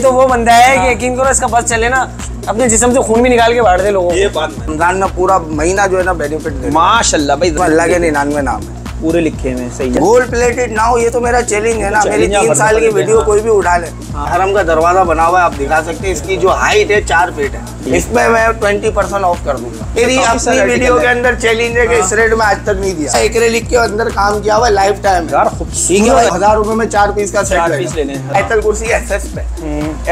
तो वो बंदा है कि यकीन करो इसका बस चले ना अपने जिस्म से खून भी निकाल के बांट दे लोगों को। ये बात रमजान में पूरा महीना जो है ना बेनिफिट दे। माशाल्लाह भाई अल्लाह के 99 नाम है पूरे लिखे में सही है। गोल्ड प्लेटेड ना हो ये तो मेरा चैलेंज है ना। मेरी 3 साल की वीडियो कोई भी उठा ले। हरम का दरवाजा बना हुआ है आप दिखा सकते हैं। इसकी जो हाइट है 4 फीट है। इसमें मैं 20% ऑफ कर दूंगा। मेरी अपनी वीडियो के अंदर चैलेंज है कि इस रेट में आज तक नहीं दिया। एक्रेलिक के अंदर काम किया हुआ लाइफ टाइम यार। ठीक है 1000 रुपए में 4 पीस का सेट लेने। ऐतल कुर्सी एसएस पे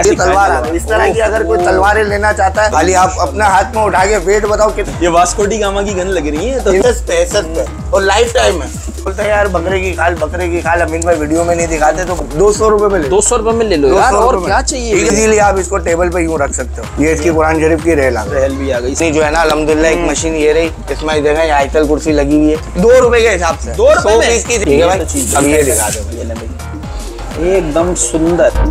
ऐसी तलवार आ गई। इस तरह की अगर कोई तलवारें लेना चाहता है खाली आप अपना हाथ में उठा के वेट बताओ कि ये वास्को डी गामा की गन लग रही है। एसएस पे और लाइफ टाइम है। बोलते यार बकरे की खाल अमीन भाई वीडियो में नहीं दिखाते तो 200 रुपए में 200 रुपए में ले लो यार। और क्या चाहिए इजीली आप इसको टेबल पे यूँ रख सकते हो। ये इसकी कुरान शरीफ की रेल भी आ गई जो है ना। अल्हम्दुलिल्लाह एक मशीन ये रही इसमें जगह आयतल कुर्सी लगी हुई है 2 रुपए के हिसाब से 2 पीस की चीज। अब ये दिखा दो एकदम सुंदर।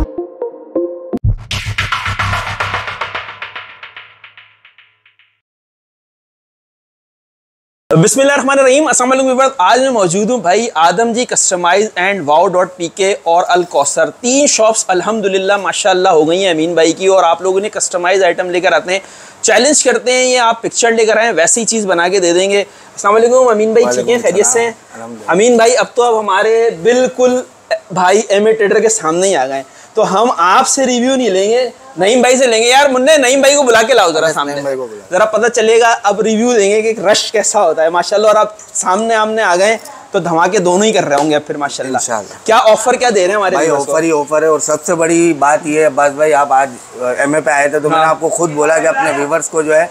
बिस्मिल्लाहिर्रहमानिर्रहीम। अस्सलाम वालेकुम। आज मैं मौजूद हूँ भाई आदमजी कस्टमाइज एंड wow.pk और अल कौसर 3 शॉप्स अल्हम्दुलिल्लाह माशाल्लाह हो गई हैं अमीन भाई की। और आप लोगों ने कस्टमाइज आइटम लेकर आते हैं चैलेंज करते हैं। ये आप पिक्चर लेकर आए वैसी चीज़ बना के दे देंगे। अस्सलाम वालेकुम अमीन भाई। ठीक है खैरियत से अमीन भाई। अब हमारे बिल्कुल भाई एमिटेटर के सामने ही आ गए तो हम आपसे रिव्यू नहीं लेंगे नईम भाई से लेंगे। यार मुन्ने नईम भाई को बुला के लाओ जरा सामने जरा पता चलेगा। अब रिव्यू देंगे कि रश कैसा होता है माशाल्लाह। और आप सामने आ गए तो धमाके दोनों ही कर रहे होंगे फिर माशाल्लाह। क्या ऑफर क्या दे रहे हैं हमारे भाई? ऑफर ही ऑफर है। और सबसे बड़ी बात यह है अब्बास भाई आप आज MA पे आए थे तो मैंने आपको खुद बोला कि अपने व्यूवर्स को जो है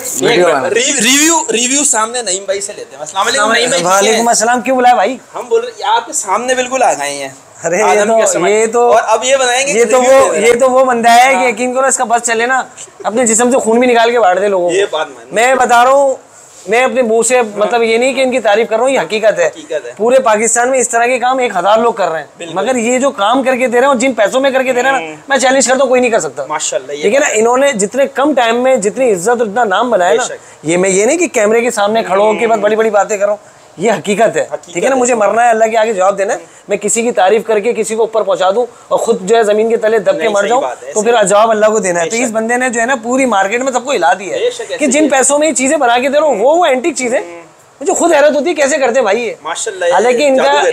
रिव्यू सामने नईम भाई से लेते हैं। अस्सलाम वालेकुम। वालेकुम अस्सलाम। क्यों बुलाया भाई? हम बोल रहे हैं आपके सामने बिल्कुल आ गए हैं। अरे ये तो और अब ये बताएंगे ये तो वो बंदा है कि यकीन करो इसका बस चले ना अपने जिस्म से खून भी निकाल के बांट दे लोगों को। ये बात मैं बता रहा हूँ मैं अपने मुँह से मतलब ये नहीं कि इनकी तारीफ कर रहा हूँ। ये हकीकत है। पूरे पाकिस्तान में इस तरह के काम 1000 लोग कर रहे हैं मगर ये जो काम करके दे रहे हैं और जिन पैसों में करके दे रहे हैं ना मैं चैलेंज करता हूँ कोई नहीं कर सकता माशाल्लाह। ठीक है ना। इन्होंने जितने कम टाइम में जितनी इज्जत उतना नाम बनाया ना। ये मैं ये नहीं कि कैमरे के सामने खड़े होकर बस बड़ी बड़ी बातें करो। ये हकीकत है। ठीक है ना। मुझे मरना है अल्लाह के आगे जवाब देना है। मैं किसी की तारीफ करके किसी को ऊपर पहुंचा दूं और खुद जो है जमीन के तले दब के मर जाऊं तो फिर जवाब अल्लाह को देना है। तो इस बंदे ने जो है ना पूरी मार्केट में सबको हिला दिया है कि जिन पैसों में ये चीजें बना के दे रहा हूँ वो एंटीक चीजें मुझे खुद हैरत होती है कैसे करते भाई ये माशाल्लाह। हालांकि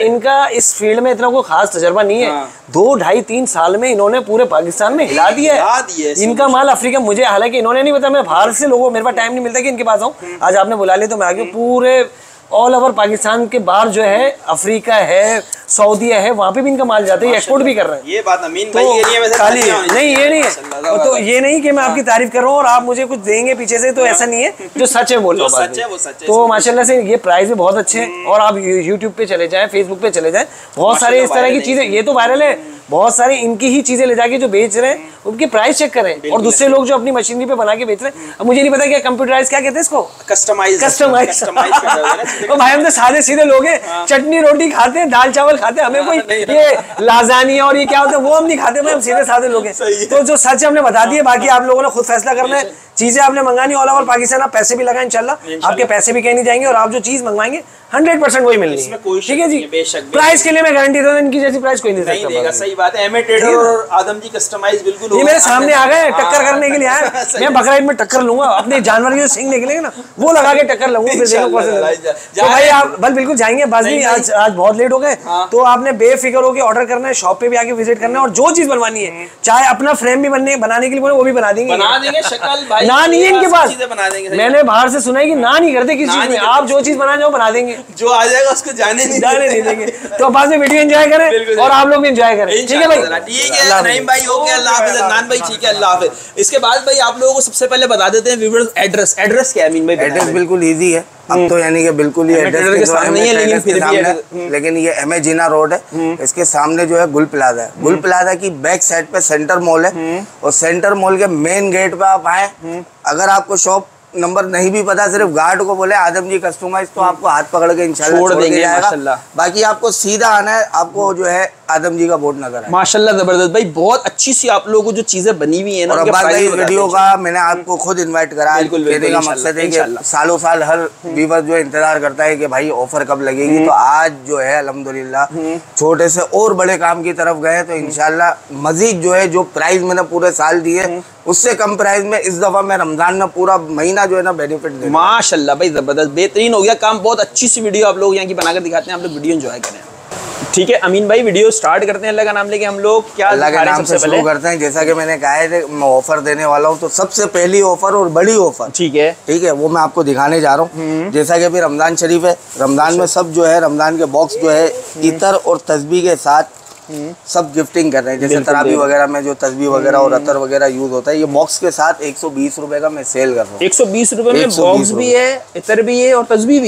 इनका इस फील्ड में इतना कोई खास तजर्बा नहीं है। 2-2.5-3 साल में इन्होंने पूरे पाकिस्तान में हिला दिया है। इनका माल अफ्रीका मुझे हालांकि इन्होंने नहीं बताया। मैं बाहर से लोगों मेरे पास टाइम नहीं मिलता कि इनके पास आऊँ। आज आपने बुला लिया तो मैं आगे पूरे ऑल ओवर पाकिस्तान के बाहर जो है अफ्रीका है सऊदीया है वहाँ पे भी इनका माल जाता है। एक्सपोर्ट भी कर रहे हैं। ये बात अमीन भाई ये नहीं है तो ये नहीं कि मैं आपकी तारीफ कर रहा हूँ और आप मुझे कुछ देंगे पीछे से तो ऐसा नहीं है। जो सच है बोल रहा हूँ तो माशाल्लाह से ये प्राइस भी बहुत अच्छे हैं। और आप यूट्यूब पे चले जाएं फेसबुक पे चले जाएं बहुत सारे इस तरह की चीजें ये तो वायरल है। बहुत सारे इनकी ही चीजें ले जाके जो बेच रहे हैं उनके प्राइस चेक करें। और दूसरे लोग जो अपनी मशीनरी पे बना के बेच रहे हैं मुझे नहीं पता क्या कंप्यूटराइज क्या कहते हैं इसको कस्टमाइज। भाई हम तो सारे सीधे लोग हैं चटनी रोटी खाते हैं दाल चावल खाते हैं। हमें कोई ये लाजानिया और ये क्या होता है वो हम नहीं खाते। हम सीधे साधे लोग हैं तो जो सच हमने बता दिए। बाकी आप लोगों ने खुद फैसला करना है। चीजें आपने मंगानी ऑल ओवर पाकिस्तान आप पैसे भी लगाएं इंशाल्लाह आपके पैसे भी कहीं नहीं जाएंगे। और आप जो चीज मंगवाएंगे 100% वही मिल रही। ठीक है जी। प्राइस के लिए मैं गारंटी देता हूं इनकी जैसी प्राइस कोई नहीं देगा। सही बात है। एमए ट्रेडर और आदमजी कस्टमाइज बिल्कुल ये मेरे सामने आ गए टक्कर करने के लिए। यार मैं बकरा ईद में टक्कर लूंगा अपने जानवर के जो सिंह निकलेंगे ना वो लगा के टक्कर लूंगा फिर देखो तो भाई आप बस बिल्कुल जाएंगे। बाजी आज बहुत लेट हो गए तो आपने बेफिक्र होकर ऑर्डर करना है। शॉप पे भी आके विजिट करना है और जो चीज बनवानी है चाहे अपना फ्रेम भी बनाने के लिए बोले वो भी बना देंगे। शक्ल ना नहीं है इनके पास बना देंगे। मैंने बाहर से सुना है कि ना नहीं करते किसी चीज में आप जो चीज बनाने हो बना देंगे। जो आ जाएगा उसको जाने नहीं देंगे। तो अब्बास में वीडियो एंजॉय करें और आप लोग भी एंजॉय करें। ठीक है भाई। ठीक है नईम भाई हो गया अल्लाह हाफिज। अदनान भाई ठीक है अल्लाह हाफिज। इसके बाद भाई आप लोगों को सबसे पहले बता देते हैं व्यूअर्स एड्रेस क्या है अमीन भाई? एड्रेस बिल्कुल ईजी है अब तो यानी कि बिल्कुल ही एड्रेस के सामने है लेकिन फिर भी लेकिन ये MA जिना रोड है इसके सामने जो है गुल प्लाजा है। गुल प्लाजा की बैक साइड पे सेंटर मॉल है और सेंटर मॉल के मेन गेट पे आप आए अगर आपको शॉप नंबर नहीं भी पता, सिर्फ गार्ड को बोले आदम जी कस्टमाइज, तो आपको हाथ पकड़ के इंशाल्लाह छोड़ देंगे माशाल्लाह। बाकी आपको सीधा आना है, आपको जो है आदम जी का बोर्ड नजर आए। माशाल्लाह जबरदस्त भाई, बहुत अच्छी सी आप लोगों को जो चीजें बनी हुई है। वीडियो का मैंने आपको खुद इन्वाइट करा, कहने का मकसद है कि सालों साल हर व्यूअर जो इंतजार करता है कि भाई ऑफर कब लगेगी, तो आज जो है अल्हम्दुलिल्लाह छोटे से और बड़े काम की तरफ गए, तो इंशाल्लाह मजीद जो है जो प्राइस मैंने पूरे साल दिए उससे कम प्राइस में इस दफा मैं रमजान में पूरा महीना जो है ना बेनिफिट दे। माशाल्लाह भाई जबरदस्त बेहतरीन हो गया काम, बहुत अच्छी सी वीडियो आप लोग यहाँ की बनाकर दिखाते हैं, आप लोग वीडियो एंजॉय करें। ठीक है अमीन भाई, वीडियो स्टार्ट करते हैं अल्लाह का नाम लेके। हम लोग क्या अल्लाह के नाम से शुरू करते हैं, जैसा कि मैंने कहा है मैं ऑफर देने वाला हूँ, तो सबसे पहली ऑफर और बड़ी ऑफर ठीक है वो मैं आपको दिखाने जा रहा हूँ। जैसा कि अभी रमजान शरीफ है, रमजान में सब जो है रमजान के बॉक्स जो है इतर और तस्बीह के साथ सब गिफ्टिंग कर रहे हैं। जैसे तराबी वगैरह में जो तस्बीह वगैरह और अतर वगैरह यूज होता है, ये बॉक्स के साथ 120 रुपए का मैं सेल कर रहा हूँ। 120 रुपए में बॉक्स भी है, इतर भी है और तस्बीह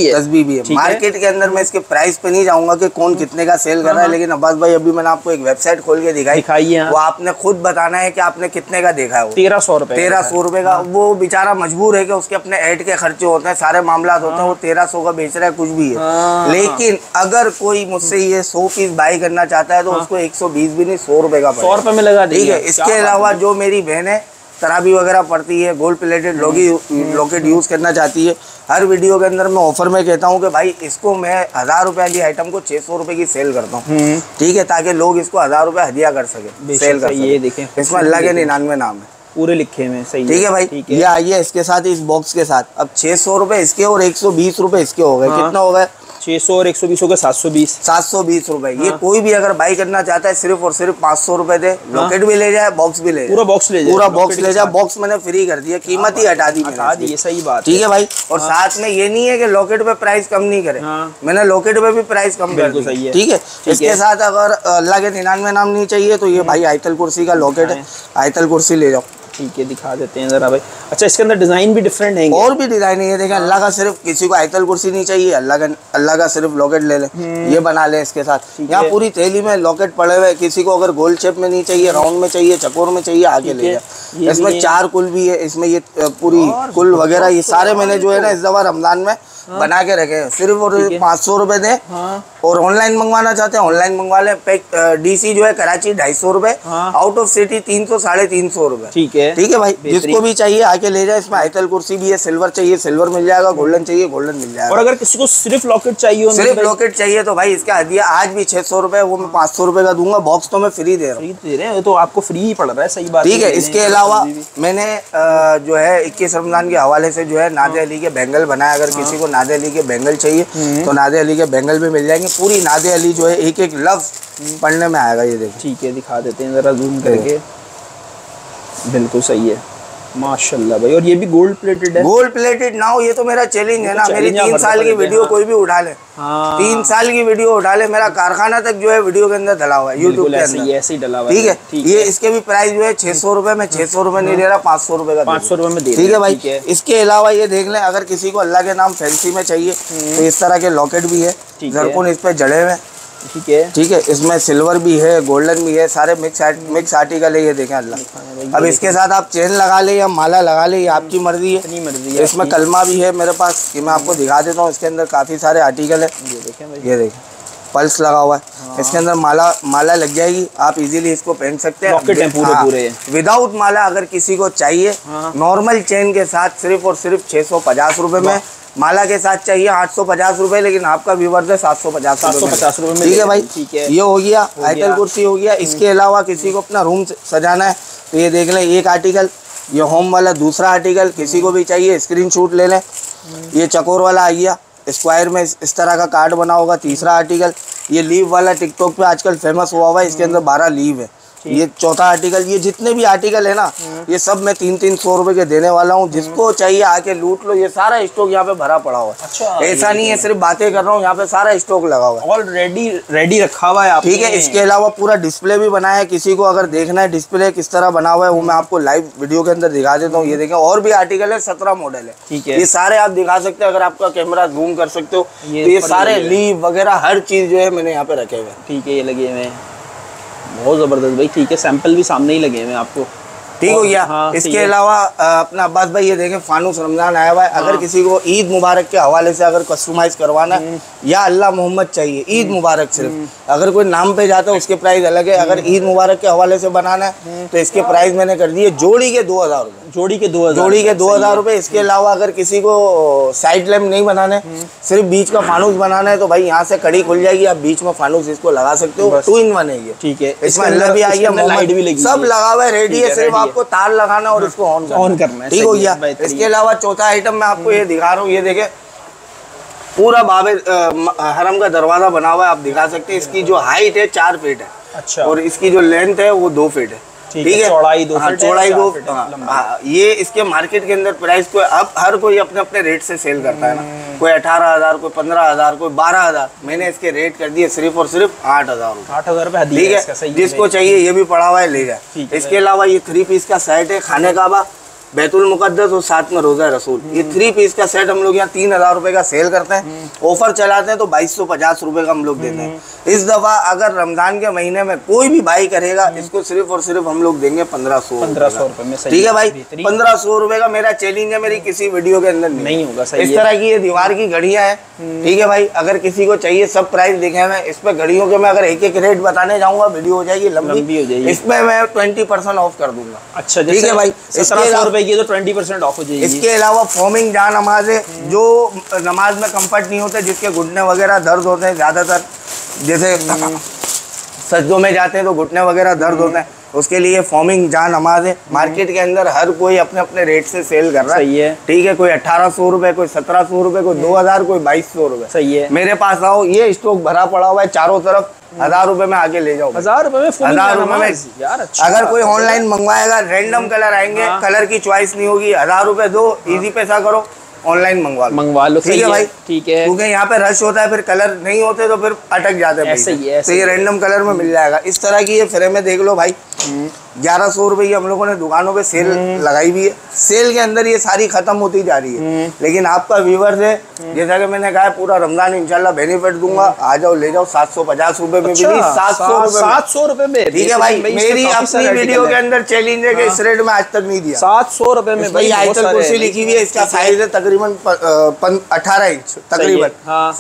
भी है। मार्केट के अंदर मैं इसके प्राइस पे नहीं जाऊंगा कि कौन कितने का सेल कर रहा है, लेकिन अब्बास भाई अभी मैंने आपको एक वेबसाइट खोल के दिखाई है, वो आपने खुद बताना है की आपने कितने का देखा है। 1300 रुपए, 1300 रुपए का। वो बेचारा मजबूर है की उसके अपने एड के खर्चे होते हैं, सारे मामला होते हैं, वो 1300 का बेच रहा है कुछ भी है। लेकिन अगर कोई मुझसे ये 100 पीस बाई करना चाहता है तो 120 भी नहीं 100 रुपए का, 100 रुपए में लगा ठीक है। इसके अलावा जो मेरी बहन है तराबी वगैरह पड़ती है, गोल्ड प्लेटेड लॉकेट यूज करना चाहती है, हर वीडियो के अंदर मैं ऑफर में कहता हूँ कि भाई इसको मैं 1000 रुपए की आइटम को 600 रुपए की सेल करता हूँ ठीक है, ताकि लोग इसको 1000 रुपए हदिया कर सके सेल कर। ये देखें इसमें अल्लाह के 99 नाम है पूरे लिखे में, सही ठीक है भाई। ये आइए इसके साथ, इस बॉक्स के साथ। अब 600 रुपए इसके और 120 रुपए इसके हो गए, कितना हो गए 600 और 120 हो गए 720। 720 रुपए। ये कोई भी अगर बाई करना चाहता है सिर्फ और सिर्फ 500 रुपए दे, लॉकेट भी ले जाए, बॉक्स भी ले जाए, पूरा बॉक्स ले जाए। बॉक्स मैंने फ्री कर दिया, कीमत ही हटा दी, सही बात ठीक है भाई। और साथ में ये नहीं है कि लॉकेट पे प्राइस कम नहीं करे, मैंने लॉकेट पे भी प्राइस कम कर दिया ठीक है। इसके साथ अगर अल्लाह के 99 नाम नहीं चाहिए तो ये भाई आयतल कुर्सी का लॉकेट है, आयतल कुर्सी ले जाओ ठीक है। दिखा देते हैं जरा भाई। अच्छा इसके अंदर डिजाइन भी डिफरेंट है, और भी डिजाइन है देखें। अल्लाह का सिर्फ किसी को आयतल कुर्सी नहीं चाहिए, अल्लाह का सिर्फ लॉकेट ले ले, ये बना ले इसके साथ। यहाँ पूरी थैली में लॉकेट पड़े हुए, किसी को अगर गोल शेप में नहीं चाहिए, राउंड में चाहिए, चकोर में चाहिए, आगे ले जाए। इसमें 4 कुल भी है, इसमें ये पूरी कुल वगैरह ये सारे मैंने जो है ना इस दफा रमजान में बना के रखे हैं। सिर्फ और 500 रुपए दे, और ऑनलाइन मंगवाना चाहते हैं ऑनलाइन मंगवा ले। डीसी जो है कराची 250 रुपए, आउट ऑफ सिटी 300 साढ़े 300 रुपए ठीक है भाई। जिसको भी चाहिए आके ले जाए। इसमें आयतल कुर्सी भी है, सिल्वर चाहिए सिल्वर मिल जाएगा, गोल्डन चाहिए गोल्डन मिल जाएगा। और अगर किसी को सिर्फ लॉकेट चाहिए, सिर्फ लॉकेट चाहिए तो भाई इसका हदिया आज भी 600 रुपए, वो मैं 500 रुपए का दूंगा। बॉक्स तो मैं फ्री दे रहा हूँ, तो आपको फ्री ही पड़ रहा है, सही बात ठीक है। इसके अलावा मैंने जो है 21 रमजान के हवाले से जो है नादे अली के बैंगल बनाया। अगर किसी को नादे अली के बैंगल चाहिए तो नादे अली के बैंगल भी मिल जाएंगे। पूरी नादे अली जो है एक एक लफ्ज पढ़ने में आएगा। ये देखो ठीक है, दिखा देते हैं जरा जूम करके। बिल्कुल सही है माशाल्लाह भाई। और ये भी गोल्ड प्लेटेड है, गोल्ड प्लेटेड ना हो ये तो मेरा चैलेंज है ना। मेरी 3 साल की वीडियो कोई भी उठा ले, 3 साल की वीडियो उठा ले, मेरा कारखाना तक जो है वीडियो के अंदर डला हुआ है, यूट्यूब के अंदर ऐसे ही डला हुआ है ठीक है। ये इसके भी प्राइस जो है 600 रुपए में, 600 रुपए नहीं दे रहा, 500 रुपए का, 500 रुपए में ठीक है भाई। इसके अलावा ये देख लें, अगर किसी को अल्लाह के नाम फैंसी में चाहिए तो इस तरह के लॉकेट भी है, जरकुन इस पे जड़े हुए ठीक है। इसमें सिल्वर भी है, गोल्डन भी है, सारे मिक्स आर्टिकल है। ये देखें अल्लाह। अब इसके साथ आप चेन लगा ले या माला लगा ले, ये आपकी मर्जी है, अपनी मर्जी है। इसमें कलमा भी है मेरे पास कि मैं आपको दिखा देता हूँ। इसके अंदर काफी सारे आर्टिकल है। ये देखें पल्स लगा हुआ है। इसके अंदर माला लग जाएगी, आप इजीली इसको पहन सकते हैं। लॉकेट है पूरे विदाउट माला। अगर किसी को चाहिए नॉर्मल चेन के साथ सिर्फ और सिर्फ 650 रुपए में, माला के साथ चाहिए 850 रुपए, लेकिन आपका व्यूअर्स है 750 रुपए ठीक है भाई ठीक है। ये हो गया आइटल कुर्सी हो गया। इसके अलावा किसी को अपना रूम सजाना है तो ये देख लें, एक आर्टिकल ये होम वाला, दूसरा आर्टिकल किसी को भी चाहिए स्क्रीनशॉट ले लें। ये चकोर वाला आ गया, स्क्वायर में इस तरह का कार्ड बना होगा, तीसरा आर्टिकल। ये लीव वाला टिकटॉक पे आजकल फेमस हुआ हुआ है, इसके अंदर 12 लीव है। ये चौथा आर्टिकल। ये जितने भी आर्टिकल है ना ये सब मैं 300-300 रुपए के देने वाला हूँ। जिसको चाहिए आके लूट लो। ये सारा स्टॉक यहाँ पे भरा पड़ा हुआ है। अच्छा, ऐसा नहीं है सिर्फ बातें कर रहा हूँ, यहाँ पे सारा स्टॉक लगा हुआ है, ऑलरेडी रेडी रखा हुआ है ठीक है। इसके अलावा पूरा डिस्प्ले भी बनाया है, किसी को अगर देखना है डिस्प्ले किस तरह बना हुआ है वो मैं आपको लाइव वीडियो के अंदर दिखा देता हूँ। ये देखें और भी आर्टिकल है, 17 मॉडल है ठीक है। ये सारे आप दिखा सकते हैं, अगर आपका कैमरा जूम कर सकते हो। ये सारे लीव वगैरह हर चीज जो है मैंने यहाँ पे रखे हुए ठीक है। ये लगे हुए बहुत ज़बरदस्त भाई ठीक है। सैंपल भी सामने ही लगे हैं आपको ठीक हो गया। हाँ, इसके अलावा अपना अब्बास भाई ये देखें फानूस रमजान आया हुआ है। अगर किसी को ईद मुबारक के हवाले से अगर कस्टमाइज करवाना है या अल्लाह मोहम्मद चाहिए ईद मुबारक सिर्फ, अगर कोई नाम पे जाता है उसके प्राइस अलग है। अगर ईद मुबारक के हवाले से बनाना है तो इसके प्राइस मैंने कर दिए जोड़ी के 2000 रुपये, जोड़ी के 2000 रुपये। इसके अलावा अगर किसी को साइड लैम्प नहीं बनाना है सिर्फ बीच का फानूस बनाना है तो भाई यहाँ से कड़ी खुल जाएगी, आप बीच में फानूस इसको लगा सकते हो। 2 इन 1 है ये, ठीक है। इसमें अल्लाह भी आई है, मोहम्मद भी लगी, सब लगा हुआ है, रेडी है। सिर्फ आपको तार लगाना और इसको ऑन करना है, ठीक हो गया। इसके अलावा चौथा आइटम मैं आपको ये दिखा रहा हूँ, ये देखे पूरा बाबे हरम का दरवाजा बना हुआ है, आप दिखा सकते हैं। इसकी जो हाइट है 4 फीट है, अच्छा, और इसकी जो लेंथ है वो 2 फीट है, ठीक है, चौड़ाई 2 फीट। ये इसके मार्केट के अंदर प्राइस को अब हर कोई अपने अपने रेट से सेल करता है ना, कोई 18,000, कोई 15,000, कोई 12,000। मैंने इसके रेट कर दिए सिर्फ और सिर्फ 8,000 रुपये, ठीक है। जिसको चाहिए ये भी पड़ा हुआ है, ले जाए। इसके अलावा ये 3 पीस का सेट है, खाने काबा, बैतुल मुकद्दस और साथ में रोजा रसूल। ये 3 पीस का सेट हम लोग यहाँ 3,000 रुपये का सेल करते हैं, ऑफर चलाते हैं तो 2,250 रुपये का हम लोग देते हैं। इस दफ़ा अगर रमज़ान के महीने में कोई भी भाई करेगा इसको सिर्फ और सिर्फ हम लोग देंगे 1,500 रुपये, ठीक है भाई। 1,500 रुपये का मेरा चैलेंज है, मेरी किसी वीडियो के अंदर नहीं होगा। इस तरह की ये दीवार की घड़ियाँ है, ठीक है भाई। अगर किसी को चाहिए सब प्राइस दिखे हुए हैं। इस पर घड़ियों के मैं अगर एक एक रेट बताने जाऊँगा वीडियो हो जाएगी लंबी, हो जाएगी। इसमें मैं 20% ऑफ कर दूंगा, अच्छा, ठीक है भाई। 20% ऑफ हो जाएगी। इसके अलावा फोमिंग जान नमाज है, जो नमाज में कंफर्ट नहीं होते, जिसके घुटने वगैरह दर्द होते हैं ज्यादातर, जैसे सजदों में जाते हैं तो घुटने वगैरह दर्द होते हैं, उसके लिए फॉर्मिंग जान नमाज है। मार्केट के अंदर हर कोई अपने अपने रेट से सेल कर रहा है, ठीक है। कोई 1,800 रुपये, कोई 1,700 रुपये, कोई 2,000, कोई 2,200 रुपये, सही है। मेरे पास आओ, ये स्टॉक भरा पड़ा हुआ है चारों तरफ, 1,000 रुपये में आगे ले जाओ, 1,000 रुपये में यार। अच्छा, अगर कोई ऑनलाइन मंगवाएगा रेंडम कलर आएंगे, कलर की चॉइस नहीं होगी। 1,000 रुपये दो, इजी पैसा करो, ऑनलाइन मंगवा लो, ठीक है भाई, ठीक है। क्योंकि यहाँ पे रश होता है, फिर कलर नहीं होते तो फिर अटक जाते हैं, तो ये रैंडम कलर में मिल जाएगा। इस तरह की ये फ्रेम में देख लो भाई, 1,100 रुपये हम लोगों ने दुकानों पे सेल लगाई भी है। सेल के अंदर ये सारी खत्म होती जा रही है, लेकिन आपका व्यूवर्स है, जैसा कि मैंने कहा पूरा रमजान इंशाल्लाह बेनिफिट दूंगा, आ जाओ ले जाओ। 750 रुपये में भी नहीं, 700 रुपये में, ठीक है भाई। मेरी अपनी वीडियो के अंदर चैलेंज है कि इस रेट में आज तक नहीं दिया। 700 रुपये में भाई आइटल कुर्सी लिखी हुई है, इसका साइज है तकरीबन 18 इंच तकरीबन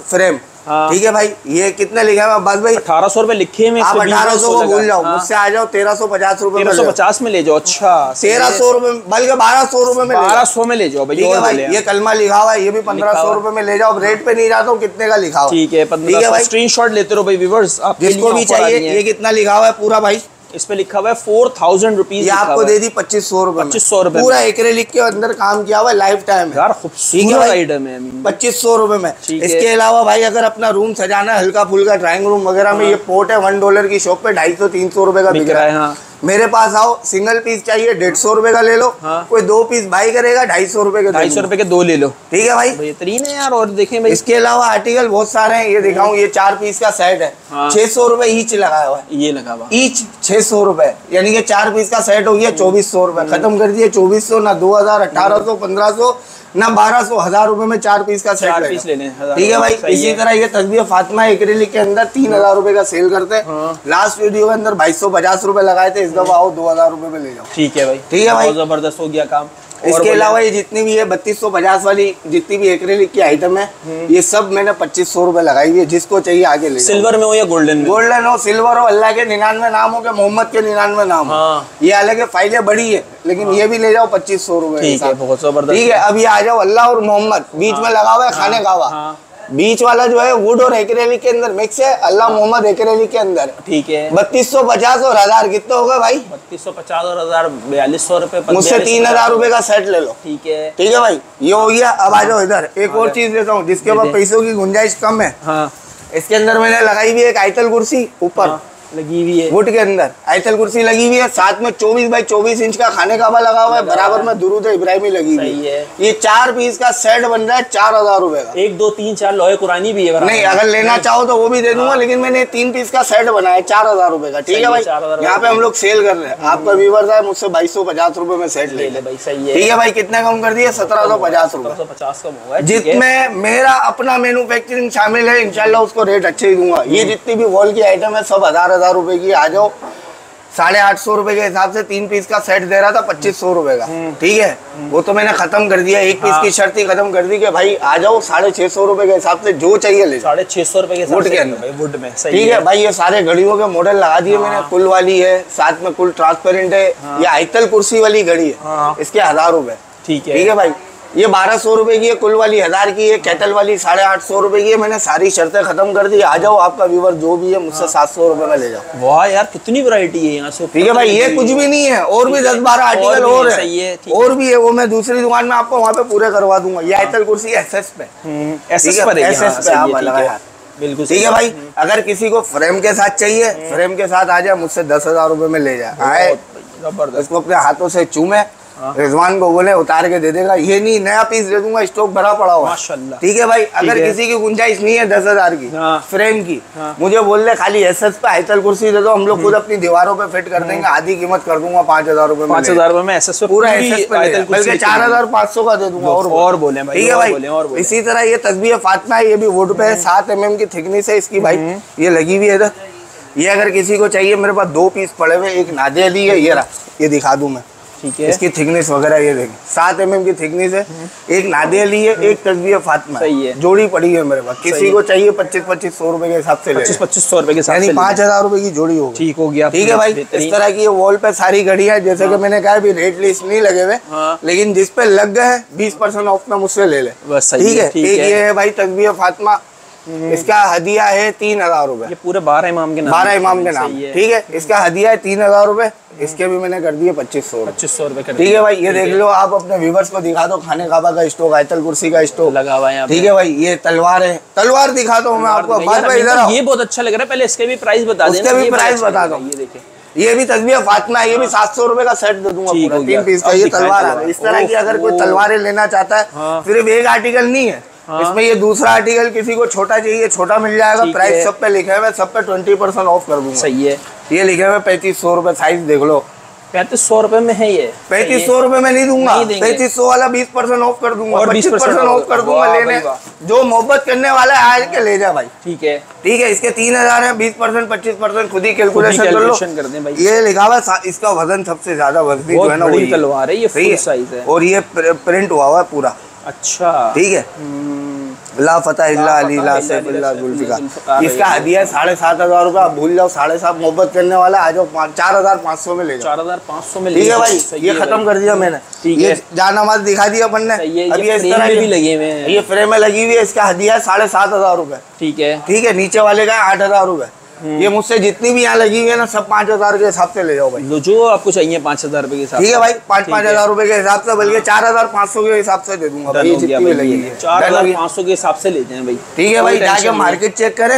फ्रेम, ठीक है भाई। ये कितने लिखा है अब्बास भाई? 1,800 रुपये लिखे में, आप 1,800 को भूल जाओ, मुझसे आ जाओ 1,350 रुपये, 1,350 में ले जाओ, अच्छा 1,300 रुपये बल्कि 1,200 रुपये में, 1,200 में ले जाओ भाई, ठीक है भाई। ये कलमा लिखा हुआ है, ये भी 1,500 रुपये में ले जाओ। अब रेट पे नहीं जाता हूँ कितने का लिखा हुआ, ठीक है, भाई स्क्रीनशॉट लेते रहो भाई व्यूअर्स, जिसको भी चाहिए। ये कितना लिखा हुआ है पूरा भाई, इस पे लिखा हुआ है 4,000 रुपीज, ये आपको दे दी 2,500 रुपए, 2,500 रुपए पूरा एक्रेलिक के अंदर काम किया हुआ, लाइफ टाइम यार, खूबसूरत आइटम है, 2,500 रुपए में। इसके अलावा भाई अगर अपना रूम सजाना है हल्का फुल्का ड्राइंग रूम वगैरह में, ये पोर्ट है $1 की शॉप पे 250-300 रुपए का बिक रहा है। मेरे पास आओ, सिंगल पीस चाहिए 150 रुपए का ले लो, कोई 2 पीस भाई करेगा 250 रुपए के, 250 रुपए के 2 ले लो, ठीक है भाई, बेहतरीन है यार। और देखें भाई इसके अलावा आर्टिकल बहुत सारे हैं, ये दिखाऊं, ये 4 पीस का सेट है, 600 रुपए ईच लगाया हुआ है, ये लगा हुआ ईच 600 रुपए, यानी कि 4 पीस का सेट हो गया 2,400 रुपए। खत्म कर दिए 2,400, ना 2,000, 1,800, 1,500, ना 1,200, 1,000 रुपए में 4 पीस का सेट लेने, ठीक है भाई। इसी तरह ये तस्वीर फातिमा एक्रेलिक के अंदर 3,000 रुपए का सेल करते हैं, लास्ट वीडियो के अंदर 2,250 रुपए लगाए थे, इस दफा आओ 2,000 रुपए में ले जाओ, ठीक है भाई, ठीक है भाई, जबरदस्त हो गया काम। इसके अलावा ये जितनी भी है 3,250 वाली जितनी भी एक्रेलिक की आइटम है, ये सब मैंने 2,500 रुपए लगाई है, जिसको चाहिए आगे ले। सिल्वर में हो या गोल्डन, गोल्डन हो, सिल्वर हो, अल्लाह के 99 नाम हो के मोहम्मद के 99 नाम हो, ये अलग है, फाइलें बड़ी है, लेकिन ये भी ले जाओ 2,500 रुपए, ठीक है, बहुत जबरदस्त, ठीक है। अब ये आ जाओ अल्लाह और मोहम्मद बीच में लगा हुआ है, खाने कावा बीच वाला जो है वुड और एक्रेलिक के अंदर मिक्स है, अल्लाह मोहम्मद एक्रेलिक के अंदर, ठीक है। 2,250 और 1,000 कितने हो गए भाई? 2,250 और 1,000 4,200 रुपए, मुझसे 3,000 रुपए का सेट ले लो, ठीक है, ठीक है भाई, ये हो गया। अब आ जाओ इधर एक और चीज देता हूँ, जिसके बाद पैसों की गुंजाइश कम है। इसके अंदर मैंने लगाई हुई एक आयतल कुर्सी, ऊपर लगी हुई है वुड के अंदर आयतल कुर्सी लगी हुई है, साथ में 24 बाई 24 इंच का खाने काबा लगा हुआ है, बराबर में दुरूद इब्राहिमी लगी हुई है। ये 4 पीस का सेट बन रहा है 4,000 रुपए का, 1, 2, 3, 4 लोहे कुरानी भी है, नहीं अगर लेना चाहो तो वो भी दे दूंगा, लेकिन मैंने 3 पीस का सेट बनाया 4,000 रुपए का, ठीक है भाई। यहाँ पे हम लोग सेल कर रहे हैं, आपका व्यूअर्स है, मुझसे 2,250 रुपए में सेट ले ले भाई, सही है, ठीक है भाई। कितना कम कर दिया? 1,750 रुपए, जिसमें मेरा अपना मैन्युफैक्चरिंग शामिल है, इंशाल्लाह उसको रेट अच्छे ही दूंगा। ये जितनी भी वॉल की आइटम है सब 1000-1000 रुपए की, आ जाओ 850 रुपए के हिसाब से 3 पीस का सेट दे रहा था 2500 रुपए का, ठीक है। वो तो मैंने खत्म कर दिया, 1 पीस की शर्त ही खत्म कर दी कि भाई आ जाओ 650 रुपए के हिसाब से जो चाहिए ले। 650 रुपए के वुड के अंदर, वुड में, ठीक है भाई। ये सारे घड़ियों के मॉडल लगा दिए मैंने, कुल वाली है, साथ में कुल ट्रांसपेरेंट है, ये आयतल कुर्सी वाली घड़ी है, इसके 1000 रुपए, ठीक है भाई। ये 1200 रुपए की है, कुल वाली 1000 की है, कैटल वाली 850 रुपए की है। मैंने सारी शर्तें खत्म कर दी, आ जाओ आपका व्यूवर जो भी है मुझसे 700 रुपए में ले जाओ। वाह यार कितनी वैरायटी है यहाँ से, ठीक है भाई। ये कुछ भी नहीं है, और भी 10-12 आर्टिकल और है, और भी है, वो मैं दूसरी दुकान में आपको वहाँ पे पूरे करवा दूंगा। ये आयतल कुर्सी SS पे, SS पे आप लगाया, बिल्कुल ठीक है भाई। अगर किसी को फ्रेम के साथ चाहिए, फ्रेम के साथ आ जाए, मुझसे 10,000 रुपए में ले जाए, उसको अपने हाथों से चूमे, रिजवान को बोले उतार के दे देगा। ये नहीं, नया पीस दे दूंगा, स्टॉक भरा पड़ा हुआ, माशाल्लाह, ठीक है भाई। अगर किसी की गुंजाइश नहीं है 10,000 की फ्रेम की, मुझे बोल रहे खाली SS पे आयतल कुर्सी दे दो, हम लोग खुद अपनी दीवारों पे फिट कर देंगे, आधी कीमत कर दूंगा 5,000 रुपए में। 5,000 रुपए में SS पे पूरा, बल्कि 4,500 का दे दूंगा और बोले, ठीक है भाई। इसी तरह ये तस्बीह फातिमा है, ये भी वुड पे है, 7 mm की थिकनेस है इसकी भाई, ये लगी हुई है। ये अगर किसी को चाहिए, मेरे पास 2 पीस पड़े हुए, एक नादेली है, ये दिखा दूं मैं, ठीक है, इसकी थिकनेस वगैरह ये देखें, 7 mm की थिकनेस है, एक नादे अली है, एक तस्बीह फातिमा है, जोड़ी पड़ी है मेरे पास। किसी को चाहिए 2500-2500 रुपए के हिसाब से, 2500-2500 रुपए के हिसाब से 5,000 रुपए की जोड़ी होगी, ठीक हो गया, ठीक है भाई। इस तरह की वॉल पे सारी घड़ियां है, जैसे कि मैंने कहा भी रेट लिस्ट नहीं लगे हुए, लेकिन जिसपे लग गए 20% ऑफ में मुझसे ले ले, ठीक है। एक ये है भाई तस्बीह फातिमा, इसका हदिया है 3,000 रुपए, पूरे 12 इमाम के नाम, ठीक है। इसका हदिया है 3,000 रुपए, इसके भी मैंने कर दिए 2500 रुपए, ठीक है भाई। ये देख लो आप, अपने व्यूवर्स को दिखा दो, खाने काबा का स्टॉक, आयतल कुर्सी का स्टॉक लगा हुआ है, ठीक है भाई। ये तलवार है, तलवार दिखा दो मैं आपको, ये बहुत अच्छा लग रहा है, पहले इसके भी प्राइस बता दें, इसके भी प्राइस बता दो। ये देखिए, ये भी तस्बीह फातिमा है, ये भी 700 रुपए का सेट दे दूंगा पूरा, 3 पीस का। ये तलवार आ गई। इस तरह की अगर कोई तलवारें लेना चाहता है, सिर्फ एक आर्टिकल नहीं है इसमें, ये दूसरा आर्टिकल किसी को छोटा चाहिए, छोटा मिल जाएगा, प्राइस सब पे लिखे हुए, सब पे 20% ऑफ कर दूंगा, सही है। ये लिखे हुए 3500 रुपए, साइज देख लो, 3500 रुपए में है ये, 3500 रुपए में नहीं दूंगा, 3500 वाला 20% ऑफ कर दूंगा, 20% ऑफ कर दूंगा। लेने जो मोहब्बत करने वाला है आज के ले जा भाई, ठीक है, ठीक है। इसके 3000 है, 20% 25% खुद ही कैलकुलेशन कर दें भाई। ये लिखा हुआ, इसका वजन सबसे ज्यादा वजनी जो है ना वही तलवार है, ये फुल साइज है, और ये प्रिंट हुआ हुआ है पूरा, अच्छा, ठीक है। ला फतेह इल्ला अली ला सैफुल्ला जुल्फिकार, इसका हदिया 7500 रुपए, आप भूल जाओ 7,500, मोहब्बत करने वाला आ जाओ 4,500 में ले जाओ, 4,500 में, ठीक है भाई। ये खत्म कर दिया मैंने, ठीक है। जानामाज दिखा दिया अपन ने, अब ये इस तरह भी लगे हुए हैं, ये फ्रेम में लगी हुई है, इसका हदिया 7500 रुपए, ठीक है, ठीक है। नीचे वाले का 8,000 रुपए, ये मुझसे जितनी भी यहाँ लगी हुई है ना, सब 5,000 के हिसाब से ले जाओ भाई, जो आपको चाहिए 5,000 रुपए के हिसाब से, ठीक है भाई। 5,000 रुपए के हिसाब से, बल्कि 4,500 के हिसाब से दे दूंगा, 4,500 के हिसाब से लेते हैं भाई, ठीक है भाई। जाके मार्केट चेक करें,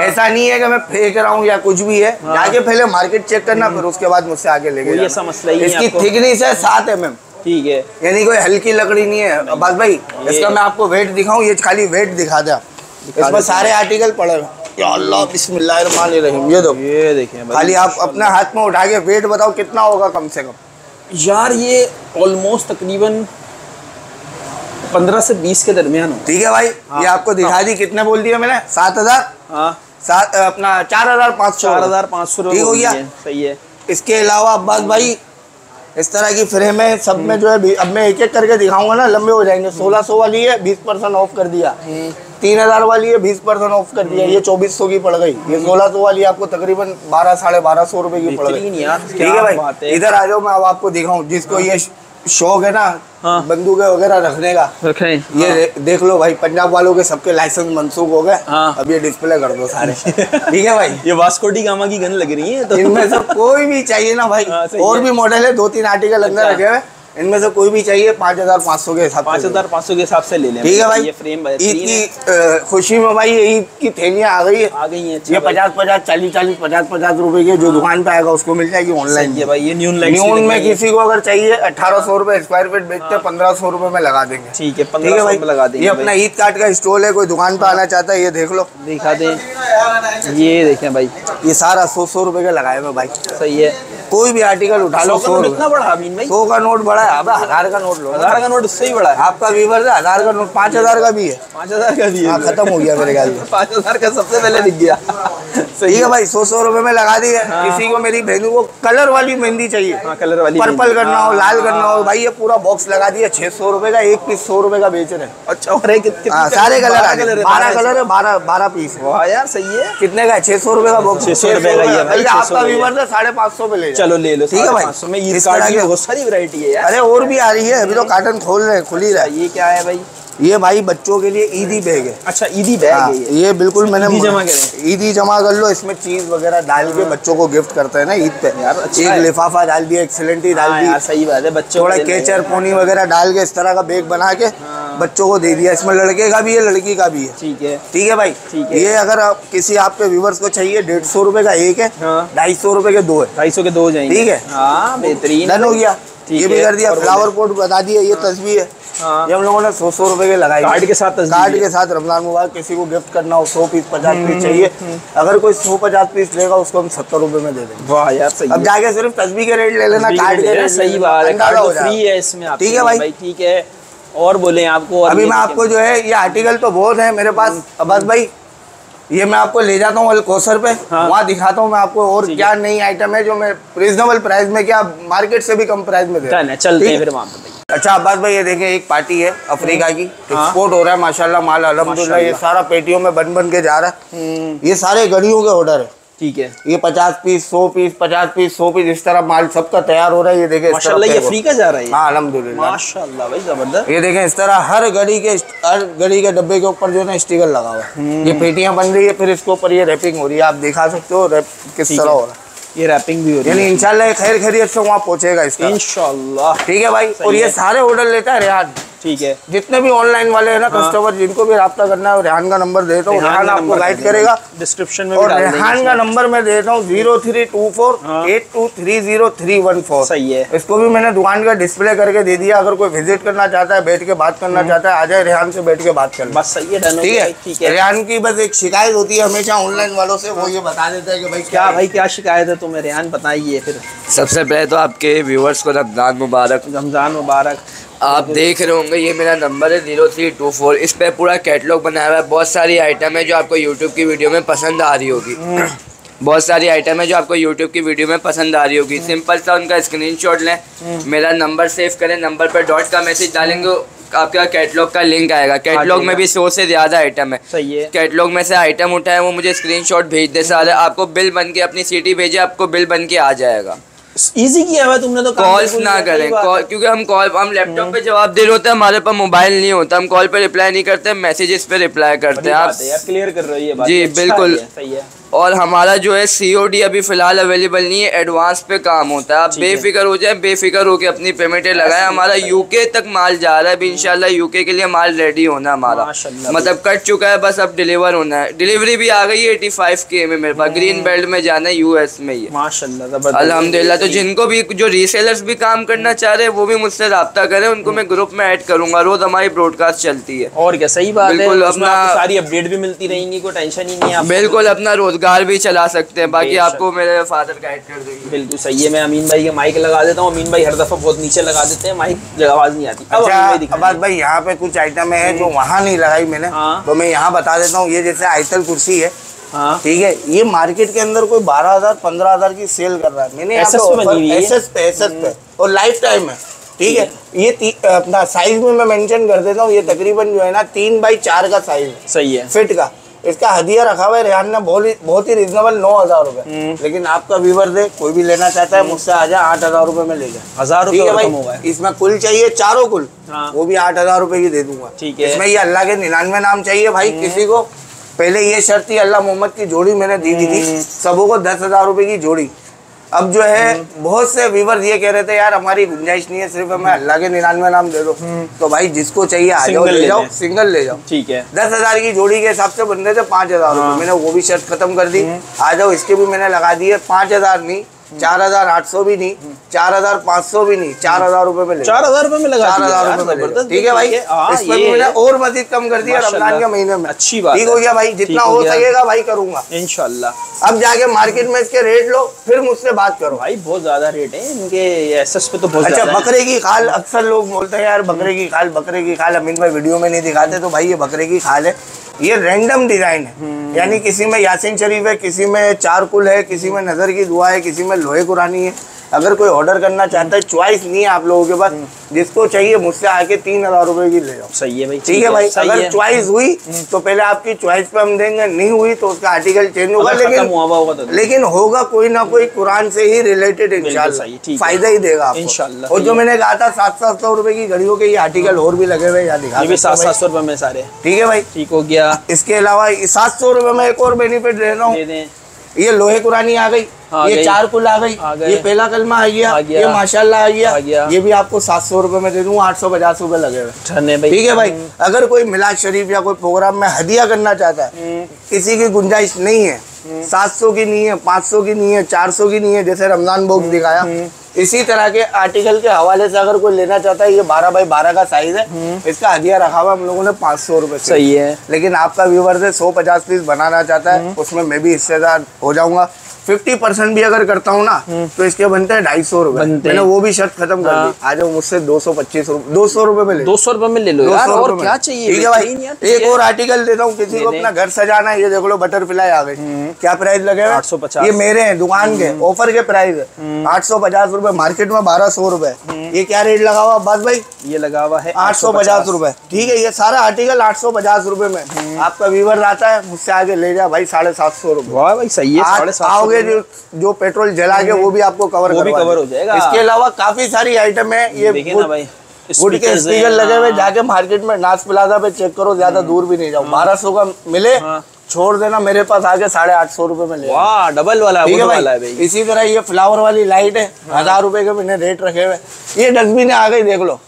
ऐसा नहीं है कि मैं फेंक रहा हूँ या कुछ भी है, जाके पहले मार्केट चेक करना, फिर उसके बाद मुझसे आगे लेके। इसकी थिकनेस है 7 mm, ठीक है, यानी कोई हल्की लकड़ी नहीं है। अब्बास भाई, इसका मैं आपको वेट दिखाऊँ, ये खाली वेट दिखा दे, इसमें सारे आर्टिकल पड़े हुए, या अल्लाह बिस्मिल्लाहिर्रहमानिर्रहीम, ये देखें खाली आप अपने हाथ में उठा के वेट बताओ कितना होगा कम से कम। यार ये ऑलमोस्ट तकरीबन 15 से 20 के दरमियान हो, ठीक है भाई। ये आपको दिखा दी, कितने बोल दिया मैंने, 4,500, ठीक हो गया, सही है। इसके अलावा अब्बास भाई इस तरह की फ्रेम है, सब में जो है, अब मैं एक एक करके दिखाऊंगा ना, लंबे हो जाएंगे। 1,600 वाली है, 20% ऑफ कर दिया, 3,000 वाली है, 20% ऑफ कर दिया, ये 2,400 की पड़ गई, ये 1,600 वाली आपको तकरीबन 12-1250 रुपए की पड़ गई, ठीक है भाई। इधर आ जाओ, मैं अब आपको दिखाऊं, जिसको ये शौक है ना, बंदूकें वगैरह रखने का, ये देख लो भाई, पंजाब वालों के सबके लाइसेंस मंसूख हो गए, अब ये डिस्प्ले कर दो सारे, ठीक है भाई। ये वास्को डी गामा की गन लग रही है, तो इनमें से कोई भी चाहिए ना भाई, और भी मॉडल है, 2-3 आर्टिकल अंदर रखे हुए, इनमें से कोई भी चाहिए 5,500 के हिसाब से, 5,500 के हिसाब से ले लें, ठीक है भाई। ये फ्रेम ईद की खुशी में भाई, ईद की थैलियां आ गई है, ये 50-50, 40-40, 50-50 रुपए की जो दुकान पे आएगा उसको मिल जाएगी ऑनलाइन भाई। ये न्यून में किसी को अगर चाहिए 1,800 रुपए स्क्वायर फीट बेचते, 1500 रुपए में लगा देंगे, ठीक है, 1500 में लगा देंगे। ये अपना ईद कार्ड का स्टॉल है, कोई दुकान पे आना चाहता है, ये देख लो, दिखा दे, ये देखें भाई, ये सारा 100-100 रुपए का लगाए हुए भाई, सही है। कोई भी आर्टिकल उठा लो, कितना बड़ा है, 100 का नोट बड़ा है, अब 1000 का नोट लो, 1000 का नोट उससे ही बड़ा है। आपका व्यूअर है 1000 का नोट, 5000 का भी है, 5000 का भी है, खत्म हो गया मेरे ख्याल में, 5000 का सबसे पहले दिख गया। सही है भाई, 100 रुपए में लगा दी है। किसी को मेरी बहनों को कलर वाली मेहंदी चाहिए, कलर वाली पर्पल करना हो, लाल करना हो, भाई ये पूरा बॉक्स लगा दिया, 600 रुपए का एक पीस, 100 रुपए का बेच रहे। अच्छा, सारे कलर, 12 कलर है, 12 पीस। वाह यार सही है। कितने का है? 600 रुपए का बॉक्स, 600 रुपए का ही है। आपका व्यूअर है 550 पे ले चलो, ले लो, ठीक है भाई। में ये बहुत सारी वैरायटी है यार। अरे और भी आ रही है, अभी तो कार्टन खोल रहे हैं, खुल ही रहा है। ये क्या है भाई? ये भाई बच्चों के लिए ईदी बैग है। अच्छा, ईदी बैग है ये, बिल्कुल मैंने ईदी जमा कर लो, इसमें चीज वगैरह डाल के बच्चों को गिफ्ट करते हैं ना ईद पे यार। अच्छा, एक लिफाफा डाल दिया, एक्सीलेंटी डाल दी, सही बात है, बच्चों थोड़ा केचर पोनी वगैरह डाल के इस तरह का बैग बना के बच्चों को दे दिया। इसमें लड़के का भी है, लड़की का भी है। ठीक है, ठीक है भाई, ठीक है। ये अगर आप किसी आपके व्यूवर्स को चाहिए, 150 रुपए का एक है, 250 रुपए के दो है, 250 के दो हो जाएंगे। ठीक है, बेहतरीन डन हो गया। ये भी कर दिया, फ्लावर पॉट बता दिया, ये तस्वीर है। हाँ। ये हम लोगों ने 100-100 रुपए के लगाए, कार्ड के साथ, कार्ड के साथ। रमजान मुबारक, किसी को गिफ्ट करना हो, 100 पीस 50 पीस चाहिए, अगर कोई 100-150 पीस लेगा उसको हम 70 रुपए में दे देंगे। वाह यार सही। अब जाके सिर्फ तस्वीर के रेट ले लेना, कार्ड के रेट। सही बात है, कार्ड फ्री है इसमें। ठीक है भाई, ठीक है। और बोले आपको, अभी मैं आपको जो है ये आर्टिकल तो बहुत है मेरे पास। अब्बास भाई, ये मैं आपको ले जाता हूँ अलकोसर पे। हाँ। वहाँ दिखाता हूँ मैं आपको और क्या नई आइटम है जो मैं रिजनेबल प्राइस में, क्या मार्केट से भी कम प्राइस में दे रहा हूँ। चलते हैं फिर वहाँ पे। अच्छा अब्बास भाई, ये देखें एक पार्टी है अफ्रीका की, एक्सपोर्ट हो रहा है माशाल्लाह माल, अलहमदुलिल्लाह। ये सारा पेटियों में बन बन के जा रहा है, ये सारे गलियों के ऑर्डर है। ठीक है, ये 50 पीस 100 पीस 50 पीस 100 पीस इस तरह माल सबका तैयार हो रहा है। ये देखें माशाल्लाह, ये अफ्रीका जा रहा है। हाँ अल्हम्दुलिल्लाह, माशाल्लाह भाई जबरदस्त। ये देखें इस तरह हर गली के डब्बे के ऊपर जो है स्टिकर लगा हुआ है। ये पेटियां बन रही है, फिर इसके ऊपर ये रैपिंग हो रही है, आप दिखा सकते हो रैप किस तरह हो रहा है, ये रैपिंग भी हो रही है। यानी इंशाल्लाह खैर खैरियत से वहाँ पहुँचेगा इसका, इंशाल्लाह। ठीक है भाई, और ये सारे ऑर्डर लेता है रेहान। ठीक है, जितने भी ऑनलाइन वाले हैं ना कस्टमर, जिनको भी राब्ता करना है, रेहान का नंबर देता हूँ, रेहान आपको गाइड करेगा, डिस्क्रिप्शन में। और रेहान का नंबर मैं देता हूँ 0324823031। सही है, इसको भी मैंने दुकान का डिस्प्ले करके दे दिया, अगर कोई विजिट करना चाहता है, बैठ के बात करना चाहता है, आ जाए रेहान से बैठ के बात करना। बस सही है, ठीक है, ठीक है। रेहान की बस एक शिकायत होती है हमेशा ऑनलाइन वालों से, वो ये बता देता है कि भाई क्या शिकायत है तुम्हें, रेहान बताइए। फिर सबसे पहले तो आपके व्यूअर्स को रमजान मुबारक। रमजान मुबारक। आप देख रहे होंगे ये मेरा नंबर है 0324, इस पर पूरा कैटलॉग बनाया हुआ है, बहुत सारी आइटम है जो आपको यूट्यूब की वीडियो में पसंद आ रही होगी। सिंपल सा उनका स्क्रीनशॉट लें, मेरा नंबर सेव करें, नंबर पर डॉट का मैसेज डालेंगे, आपका कैटलॉग का लिंक आएगा। कैटलॉग में भी 100 से ज़्यादा आइटम है। सही है, कैटलॉग में से आइटम उठाए, वो मुझे स्क्रीनशॉट भेज दे सारे, आपको बिल बन के, अपनी सिटी भेजे, आपको बिल बन के आ जाएगा। इजी किया हुआ तुमने, तो कॉल्स ना करें, क्योंकि हम लैपटॉप पे जवाब दे रहे होते हैं, हमारे पास मोबाइल नहीं होता, हम कॉल पे रिप्लाई नहीं करते, मैसेजेस पे रिप्लाई करते हैं। आप क्लियर कर रही है बात जी, बिल्कुल सही है। और हमारा जो है COD अभी फिलहाल अवेलेबल नहीं है, एडवांस पे काम होता है। आप बेफिक्र हो जाए, बेफिक्र होकर अपनी पेमेंटें लगाएं। हमारा UK तक माल जा रहा है अभी, इंशाल्लाह UK के लिए माल रेडी होना, हमारा मतलब कट चुका है, बस अब डिलीवर होना है। डिलीवरी भी आ गई है 85K में, मेरे पास ग्रीन बेल्ट में जाना है, US में ही माशाल्लाह अल्हम्दुलिल्लाह। तो जिनको भी, जो रीसेलर्स भी काम करना चाह रहे हैं, वो भी मुझसे रब्ता करें, उनको मैं ग्रुप में ऐड करूंगा, रोज हमारी ब्रॉडकास्ट चलती है। और क्या सही बात है, अपना सारी अपडेट भी मिलती रहेंगी, कोई टेंशन ही नहीं है, बिल्कुल अपना रोज कार भी चला सकते हैं। बाकी आपको मेरे फादर गाइड कर देंगे। बिल्कुल सही है, मैं अमीन भाई का माइक लगा देता हूँ। अमीन भाई हर दफा बहुत नीचे लगा देते हैं माइक, आवाज नहीं आती। अच्छा अब्बास भाई, यहाँ पे कुछ आइटम है जो वहाँ नहीं लगाई मैंने, तो मैं यहाँ बता देता हूँ। ये जैसे आइटल कुर्सी है, ठीक है, ये मार्केट के अंदर कोई 12,000-15,000 की सेल कर रहा है, मैंने SS पे, और लाइफ टाइम है। ठीक है, ये अपना साइज में मैं मेंशन कर देता हूँ, ये तकरीबन जो है ना 3x4 का साइज है। सही है, फिट का। इसका हदिया रखा हुआ है रेहान ने बहुत ही रिजनेबल 9,000 रुपये, लेकिन आपका व्यूवर दे, कोई भी लेना चाहता है मुझसे आ जाए, 8,000 रुपये में ले जाए। 1,000 रुपये इसमें कुल चाहिए, चारों कुल। हाँ। वो भी 8,000 रुपये की दे दूंगा। ठीक है, इसमें ये अल्लाह के 99 नाम चाहिए भाई। किसी को पहले ये शर्त थी, अल्लाह मोहम्मद की जोड़ी मैंने दी थी सबों को 10,000 रुपये की जोड़ी। अब जो है बहुत से व्यूवर्स ये कह रहे थे, यार हमारी गुंजाइश नहीं है, सिर्फ हमें अल्लाह के 99 नाम दे दो। तो भाई जिसको चाहिए आ जाओ, ले जाओ, सिंगल ले जाओ। ठीक है, 10,000 की जोड़ी के हिसाब से बन रहे थे 5,000 रुपये, मैंने वो भी शर्त खत्म कर दी। आ जाओ, इसके भी मैंने लगा दी है 5,000 नहीं, 4,800 भी नहीं, 4,500 भी नहीं, 4,000 रूपये में, 4,000 रूपये में लगा, 4,000 रूपये में। ठीक है भाई, और मजीद कम कर दिया रमजान के महीने में। अच्छी बात, ठीक हो गया भाई, जितना हो सकेगा भाई करूंगा इंशाल्लाह। अब जाके मार्केट में इसके रेट लो, फिर मुझसे बात करो भाई, बहुत ज्यादा रेट है इनके एसएस पे तो बहुत। अच्छा बकरे की खाल, अक्सर लोग बोलते हैं यार बकरे की खाल, बकरे की खाल अमीन भाई वीडियो में नहीं दिखाते, तो भाई ये बकरे की खाल है, ये रैंडम डिजाइन है, यानी किसी में यासीन शरीफ है, किसी में चार कुल है, किसी में नजर की दुआ है, किसी में लोहे कुरानी है। अगर कोई ऑर्डर करना चाहता है, चॉइस नहीं है आप लोगों के पास, जिसको चाहिए मुझसे आके 3,000 रूपये की ले जाओ। सही है भाई, ठीक है भाई। अगर चॉइस हुई तो पहले आपकी चॉइस पे हम देंगे, नहीं हुई तो उसका आर्टिकल चेंज होगा, लेकिन होगा कोई ना कोई कुरान से ही रिलेटेड, इंशाल्लाह फायदा ही देगा आपको। और जो मैंने कहा था 700-700 रूपये की घड़ियों के ये आर्टिकल और भी लगे हुए, यहाँ दिखा 700-700 रूपये में सारे। ठीक है भाई, ठीक हो गया। इसके अलावा 700 रूपये में एक और बेनिफिट दे रहा हूँ, ये लोहे कुरानी आ गई, ये चार कुल आ गई, ये पहला कलमा आ गया, ये माशाल्लाह आ गया, ये भी आपको 700 रूपये में दे दूँ, 850 रूपये लगे हुए। ठीक है भाई, अगर कोई मिलाद शरीफ या कोई प्रोग्राम में हदिया करना चाहता है, किसी की गुंजाइश नहीं है, 700 की नहीं है, 500 की नहीं है, 400 की नहीं है, जैसे रमजान बॉक्स दिखाया, इसी तरह के आर्टिकल के हवाले से अगर कोई लेना चाहता है, ये 12x12 का साइज है, इसका हदिया रखा हुआ हम लोगों ने 500 रूपये। सही है, लेकिन आपका व्यूवर से 150 पीस बनाना चाहता है, उसमें मैं भी हिस्सेदार हो जाऊंगा, 50% भी अगर करता हूँ ना तो इसके बनते हैं 250 रूपये। मैंने वो भी शर्त खत्म कर दी, आज मुझसे 200 रूपये में ले, 200 रूपये में ले लो यार, और क्या चाहिए। ठीक है भाई, एक और आर्टिकल देता हूँ, किसी को अपना घर सजाना है, ये देख लो बटरफ्लाई आ गई, क्या प्राइस लगेगा, 850। ये मेरे हैं दुकान के ऑफर के प्राइस है, 850 रूपये, मार्केट में 1200 रूपये। ये क्या रेट लगा हुआ अब्बास भाई, ये लगा हुआ है 850 रूपये। ठीक है, ये सारा आर्टिकल 850 रूपये में आपका व्यूवर आता है, मुझसे आगे ले जा भाई 750 रूपये। वाह भाई सही है, 750 जो पेट्रोल जला के वो भी आपको कवर हो जाएगा। इसके अलावा काफी सारी आइटम है, ये गुड के स्पीकर लगे हुए, जाके मार्केट में नाज प्लाजा पे चेक करो, ज्यादा दूर भी नहीं जाओ, 1200 का मिले छोड़ देना, मेरे पास आके 850 रूपये में ले। वाह डबल वाला है भाई। इसी तरह ये फ्लावर वाली लाइट है, 1000 रूपये के मैंने रेट रखे हुए। ये डस्टबिन आ गई, देख लो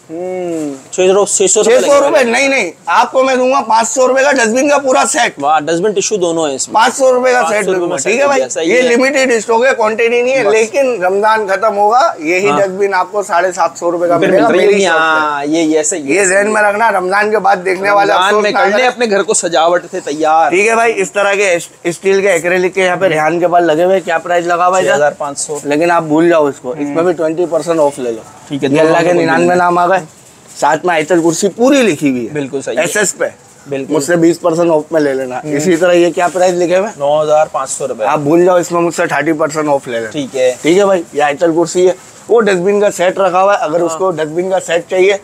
600 रूपये। नहीं, आपको मैं दूंगा 500 रूपये का डस्टबिन का पूरा सेट। वाह, डस्टबिन टिश्यू दोनों है, 500 रूपये का सेट। ठीक है भाई, ये लिमिटेड स्टॉक है, क्वान्टिटी नहीं है, लेकिन रमजान खत्म होगा, यही डस्टबिन आपको 750 रूपये का मिलेगा। ये जहन में रखना, रमजान के बाद देखने वाले अपने घर को सजावट से तैयार। ठीक है भाई, इस तरह के स्टील के एक्रेलिक के यहाँ पे रेहान के पास लगे हुए, क्या प्राइस लगा हुआ है, 1500। लेकिन आप भूल जाओ इसको, इसमें भी 20% ऑफ ले लो। ठीक है, अल्लाह के 99 नाम आ गए, साथ में आयतल कुर्सी पूरी लिखी हुई है, बिल्कुल सही है, एसएस पे बिल्कुल, मुझसे 20% ऑफ में ले लेना। इसी तरह ये क्या प्राइस लिखे हुए, 9,500 रूपये, आप भूल जाओ, इसमें मुझसे 30% ऑफ ले लेना। ठीक है, ठीक है भाई, ये आयतल कुर्सी है, वो डस्टबिन का सेट रखा हुआ है, अगर उसको डस्टबिन का सेट चाहिए,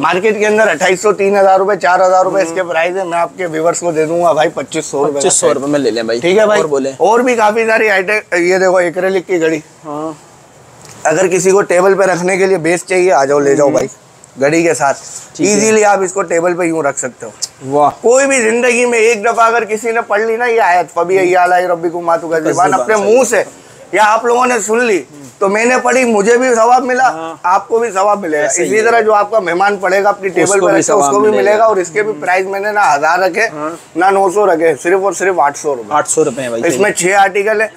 मार्केट के अंदर 2,800, 3,000 रूपये, 4,000 रूपये इसके प्राइस है, मैं आपके व्यूवर्स को दे दूंगा भाई 2,500 रूपये में ले लें भाई। ठीक है भाई, बोले और भी काफी सारी आइटम, ये देखो एक्रेलिक की घड़ी, अगर किसी को टेबल पे रखने के लिए बेस चाहिए, आ जाओ ले जाओ भाई घड़ी के साथ, इजीली आप इसको टेबल पे यूं रख सकते हो। वाह, कोई भी जिंदगी में एक दफा अगर किसी ने पढ़ ली ना ये आयत, अपने मुँह से, या आप लोगों ने सुन ली तो मैंने पढ़ी, मुझे भी सवाब मिला, आपको भी सवाब मिलेगा। इसी तरह जो आपका मेहमान पड़ेगा अपनी टेबल पर, उसको भी मिलेगा। और इसके भी प्राइस मैंने ना 1000 रखे, ना 900 रखे, सिर्फ और सिर्फ 800 रूपये। 800 रूपये भाई, इसमें 6 आर्टिकल है,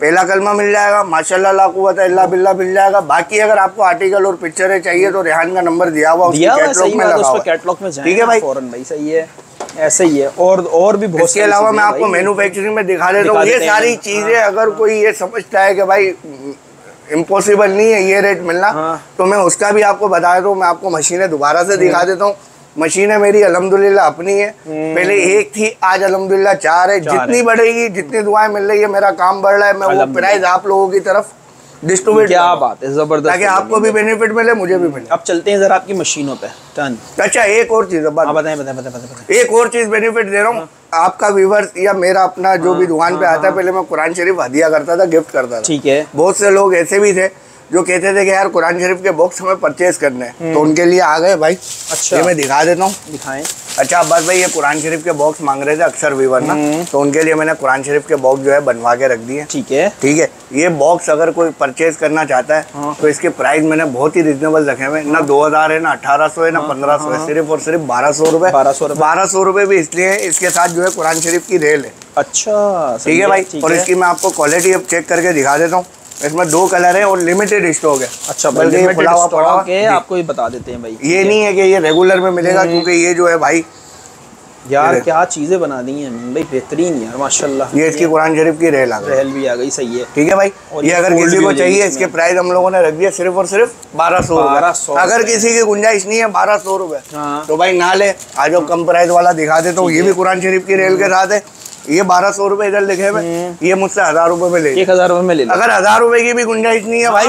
पहला कलमा मिल जाएगा, माशाल्लाह ला कुव्वत इल्ला बिल्ला मिल जाएगा। बाकी अगर आपको आर्टिकल और पिक्चरें चाहिए तो रेहान का नंबर दिया हुआ उसके कैटलॉग में। ठीक है भाई, सही है, ऐसे ही है। और भी बहुत, इसके अलावा मैं आपको मैन्युफैक्चरिंग में दिखा देता हूँ, ये सारी चीजें। अगर कोई ये समझता है कि भाई इम्पॉसिबल नहीं है ये रेट मिलना, तो मैं उसका भी आपको बता देता हूँ। मैं आपको मशीनें दोबारा से दिखा देता हूँ। मशीनें मेरी अल्हम्दुलिल्लाह अपनी है, पहले एक थी, आज अल्हम्दुलिल्लाह 4 है। जितनी बढ़ेगी, जितनी दुआएं मिल रही है, मेरा काम बढ़ रहा है, मैं वो प्राइस आप लोगों की तरफ डिस्ट्रीब्यूट। क्या बात है, जबरदस्त, ताकि आपको भी बेनिफिट मिले, मुझे भी मिले। अब चलते हैं जरा आपकी मशीनों पे। अच्छा, एक और चीज बताएं, एक और चीज बेनिफिट दे रहा हूँ। आपका व्यूवर्स या मेरा अपना जो भी दुकान पे आता है, पहले मैं कुरान शरीफ हदिया करता था, गिफ्ट करता था। ठीक है, बहुत से लोग ऐसे भी थे जो कहते थे कि यार कुरान शरीफ के बॉक्स हमें परचेज करने हैं, तो उनके लिए आ गए भाई। अच्छा, ये मैं दिखा देता हूँ, दिखाएं। अच्छा बस भाई, ये कुरान शरीफ के बॉक्स मांग रहे थे अक्सर व्यूवर ना, तो उनके लिए मैंने कुरान शरीफ के बॉक्स जो है बनवा के रख दिए। ठीक है, ठीक है। ये बॉक्स अगर कोई परचेज करना चाहता है तो इसके प्राइस मैंने बहुत ही रिजनेबल रखे हुए, ना 2000 है, ना 1800 है, ना 1500 है, सिर्फ और सिर्फ 1200 रूपये। 1200 रूपये भी इसलिए है, इसके साथ जो है कुरान शरीफ की रेल है। अच्छा, ठीक है भाई। और इसकी मैं आपको क्वालिटी अब चेक करके दिखा देता हूँ। इसमें दो कलर है और लिमिटेड स्टॉक है। अच्छा बल्कि खुला हुआ पड़ा है, आपको ये बता देते हैं भाई, ये नहीं है कि ये रेगुलर में मिलेगा, क्योंकि ये जो है भाई यार क्या चीजें बना दी हैं भाई, बेहतरीन यार माशाल्लाह। ये इसकी कुरान शरीफ की रेल आ गई, रेल भी आ गई, सही है ठीक है भाई। और ये अगर किसी को चाहिए, इसके प्राइस हम लोगों ने रख दिया सिर्फ और सिर्फ 1200 रुपए। अगर किसी की गुंजाइश नहीं है 1200 रुपए तो भाई ना ले, आज वो कम प्राइस वाला दिखा दे। तो ये भी कुरान शरीफ की रेल के साथ है, ये 1200 रुपए इधर लिखे हुए, ये मुझसे 1000 रुपए में ले, 1000 रुपए में ले। अगर 1000 रुपए की भी गुंजाइश नहीं है भाई,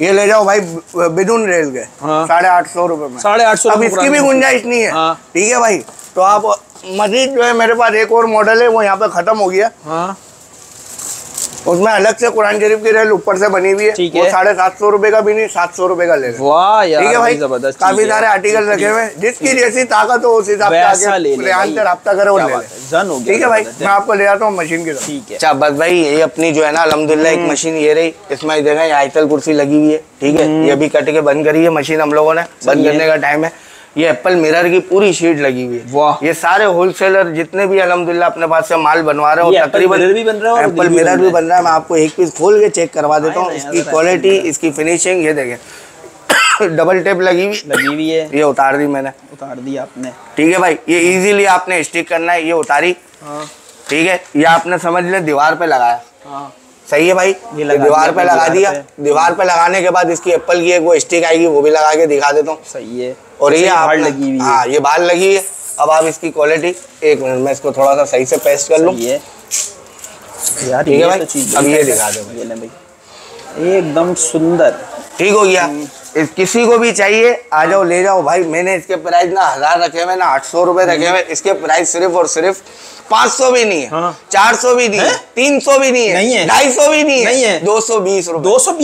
ये ले जाओ भाई बिदुन रेल के 850 रुपए में, 850। अब इसकी भी गुंजाइश नहीं है, ठीक है भाई। तो आप मजीद जो है मेरे पास एक और मॉडल है, वो यहाँ पे खत्म हो गया। उसमें अलग से कुरान शरीफ की रेल ऊपर से बनी हुई है, वो 750 रुपए का भी नहीं, 700 रुपए का ले। वाह यार, ठीक है भाई, जबरदस्त। काफी सारे आर्टिकल रखे हुए, जिसकी जैसी ताकत हो उस हिसाब से रब्ता करें और ले लें, ठीक है भाई। मैं आपको ले जाता हूँ मशीन की तरफ, ठीक है। अच्छा बस भाई ये अपनी जो है ना अल्हम्दुलिल्लाह एक मशीन ये रही, इसमें देखें आयतल कुर्सी लगी हुई है, ठीक है। ये भी कट के बंद करी है मशीन हम लोगों ने, बंद करने का टाइम है। ये एप्पल मिरर की पूरी शीट लगी हुई है। वाह, ये सारे होलसेलर जितने भी अल्हम्दुलिल्लाह अपने पास से माल बनवा रहे हो, तकरीबन एप्पल मिरर भी बन रहा है। मैं आपको एक पीस खोल के चेक करवा देता हूँ, इसकी क्वालिटी, इसकी फिनिशिंग। ये देखें डबल टेप लगी हुई है। ये उतार दी मैंने, उतार दी आपने, ठीक है भाई। ये इजीली आपने स्टिक करना है, ये उतारी, ठीक है। ये आपने समझ लें दीवार पे लगाया, सही है भाई, दीवार पे लगा दिया। दीवार पे लगाने के बाद इसकी एप्पल की एक वो स्टिक आएगी, वो भी लगा के दिखा देता हूँ, सही है। और ये बाल लगी हुई है, हाँ ये बाल लगी है। अब आप इसकी क्वालिटी, एक मिनट मैं इसको थोड़ा सा सही से पेस्ट कर लूँ यार, ठीक है भाई। अब ये दिखा दो भाई, एकदम सुंदर, ठीक हो गया। किसी को भी चाहिए आ जाओ, ले जाओ भाई। मैंने इसके प्राइस ना 1000 रखे हुए, ना 800 रुपए रखे हुए। इसके प्राइस सिर्फ और सिर्फ 500 भी नहीं है, 400 भी नहीं है, 300 भी नहीं है, 250 भी नहीं है, 220 रुपए सिंगल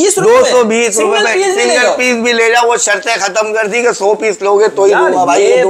पीस भी ले जाओ। वो शर्तें खत्म कर दी कि 100 पीस लोगे तो ही दूंगा भाई, ठीक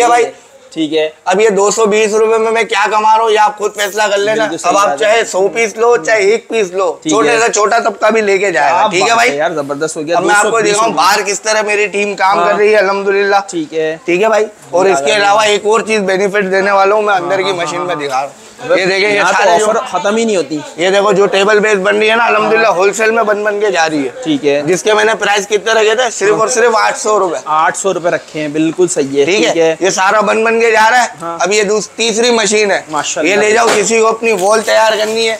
है भाई, ठीक है। अब ये 220 रुपए में मैं क्या कमा रहा हूँ, ये आप खुद फैसला कर लेना। अब आप चाहे 100 पीस लो, चाहे 1 पीस लो, छोटे से छोटा तबका भी लेके जाएगा, ठीक है भाई। यार जबरदस्त हो गया। अब मैं आपको दिखाऊँ बाहर किस तरह मेरी टीम काम कर रही है अल्हम्दुलिल्लाह, ठीक है, ठीक है भाई। और इसके अलावा एक और चीज बेनिफिट देने वाला हूँ मैं, अंदर की मशीन में दिखा रहा हूँ। ये देखे, ये ऑफर खत्म ही नहीं होती। ये देखो जो टेबल बेस बन रही है ना अल्हम्दुलिल्लाह, होलसेल में बन के जा रही है, ठीक है। जिसके मैंने प्राइस कितने रखे थे, सिर्फ और सिर्फ 800 रुपए, 800 रुपए रखे हैं, बिल्कुल सही है, ठीक है। ये सारा बन के जा रहा है। अब ये तीसरी मशीन है माशाल्लाह, ये ले जाओ। किसी को अपनी वॉल तैयार करनी है,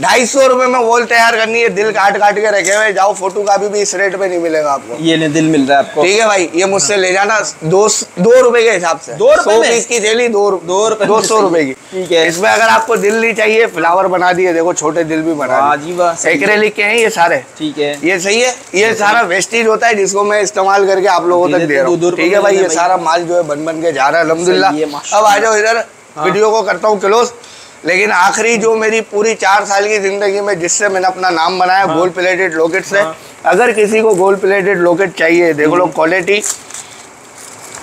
250 रुपए में वॉल तैयार करनी है, दिल काट काट के रखे हुए, जाओ। फोटो का भी इस रेट पे नहीं मिलेगा आपको, ये दिल मिल रहा है आपको, ठीक है भाई। ये मुझसे ले जाना 2 रुपए के हिसाब से, 100 पीस की थैली 200 रुपए की, ठीक है। इसमें अगर आपको दिल नहीं चाहिए, फ्लावर बना दिए, देखो छोटे दिल भी बना, एक्रेलिक के हैं ये सारे, ठीक है, ये सही है। ये सारा वेस्टेज होता है जिसको मैं इस्तेमाल करके आप लोगों तक दे रहा हूँ, ठीक है भाई। ये सारा माल जो है बन के जा रहा है अल्हम्दुलिल्लाह। अब आ जाओ इधर, वीडियो को करता हूँ क्लोज। लेकिन आखिरी जो मेरी पूरी 4 साल की जिंदगी में जिससे मैंने अपना नाम बनाया, गोल्ड प्लेटेड लॉकेट से। अगर किसी को गोल्ड प्लेटेड लॉकेट चाहिए, देख लो क्वालिटी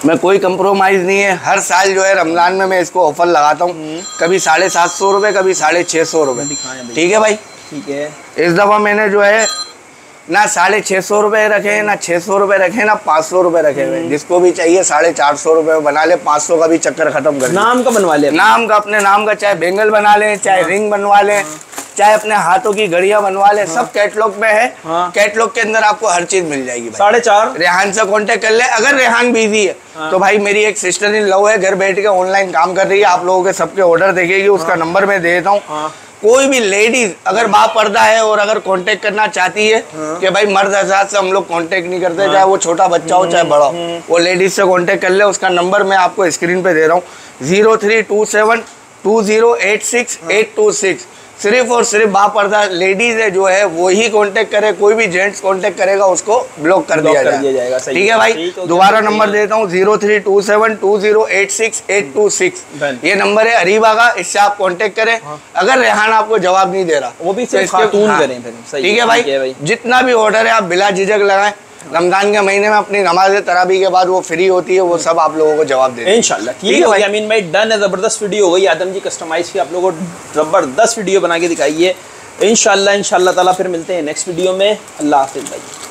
में कोई कंप्रोमाइज़ नहीं है। हर साल जो है रमज़ान में मैं इसको ऑफर लगाता हूँ, कभी 750 रुपये, कभी 650 रुपये, ठीक है भाई, ठीक है। इस दफ़ा मैंने जो है ना 650 रुपये रखे, ना 600 रुपये रखे, ना 500 रुपये रखे हुए। जिसको भी चाहिए 450 रुपये में बना ले, 500 का भी चक्कर खत्म कर, नाम का बनवा ले, नाम का, अपने नाम का, चाहे बैंगल बना ले, चाहे रिंग बनवा ले, चाहे अपने हाथों की घड़ियां बनवा ले, सब कैटलॉग में है। कैटलॉग के अंदर आपको हर चीज मिल जाएगी भाई। 4.5 रेहान से कांटेक्ट कर ले। अगर रेहान बिजी है तो भाई मेरी एक सिस्टर इन लव है, घर बैठ के ऑनलाइन काम कर रही है, आप लोगों के सबके ऑर्डर देखेगी, उसका नंबर मैं दे देता हूँ। कोई भी लेडीज अगर बाप पर्दा है और अगर कांटेक्ट करना चाहती है कि भाई मर्द हजरात से हम लोग कांटेक्ट नहीं करते, चाहे वो छोटा बच्चा हो चाहे बड़ा हो, वो लेडीज से कांटेक्ट कर ले। उसका नंबर मैं आपको स्क्रीन पे दे रहा हूँ, 0327208686। सिर्फ और सिर्फ बापर्दा लेडीज है जो है वो ही कांटेक्ट करे, कोई भी जेंट्स कांटेक्ट करेगा उसको ब्लॉक कर दिया जाएगा, ठीक है भाई। दोबारा नंबर देता हूँ, 0327208686। ये नंबर है अरीबा का, इससे आप कांटेक्ट करें। अगर रेहान आपको जवाब नहीं दे रहा, वो भी ठीक है भाई। जितना भी ऑर्डर है आप बिला झिझक लगाए, रमजान के महीने में अपनी नमाज तरावी के बाद वो फ्री होती है, वो सब आप लोगों को जवाब देते हैं इंशाल्लाह, ठीक है भाई। अमीन भाई डन है, जबरदस्त वीडियो हो गई आदम जी कस्टमाइज की, आप लोगों को जबरदस्त वीडियो बना के दिखाई है इंशाल्लाह। इंशाल्लाह ताला फिर मिलते हैं नेक्स्ट वीडियो में, अल्लाह हाफिज़ भाई।